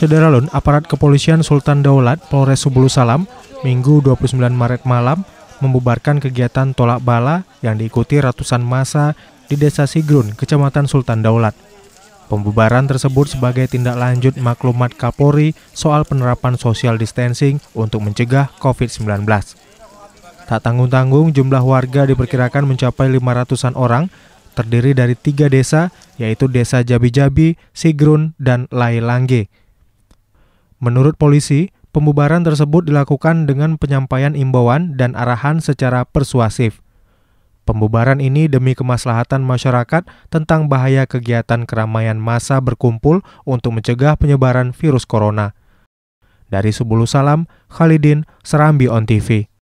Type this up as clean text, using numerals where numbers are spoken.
Saudara Lun, aparat kepolisian Sultan Daulat, Polres Subulussalam, Minggu 29 Maret malam membubarkan kegiatan tolak bala yang diikuti ratusan massa di Desa Sigrun, Kecamatan Sultan Daulat. Pembubaran tersebut sebagai tindak lanjut maklumat Kapolri soal penerapan social distancing untuk mencegah COVID-19. Tak tanggung-tanggung, jumlah warga diperkirakan mencapai 500-an orang, terdiri dari 3 desa, yaitu Desa Jabi-Jabi, Sigrun, dan Lailangge. Menurut polisi, pembubaran tersebut dilakukan dengan penyampaian imbauan dan arahan secara persuasif. Pembubaran ini demi kemaslahatan masyarakat tentang bahaya kegiatan keramaian massa berkumpul untuk mencegah penyebaran virus corona. Dari Subulussalam, Khalidin, Serambi on TV.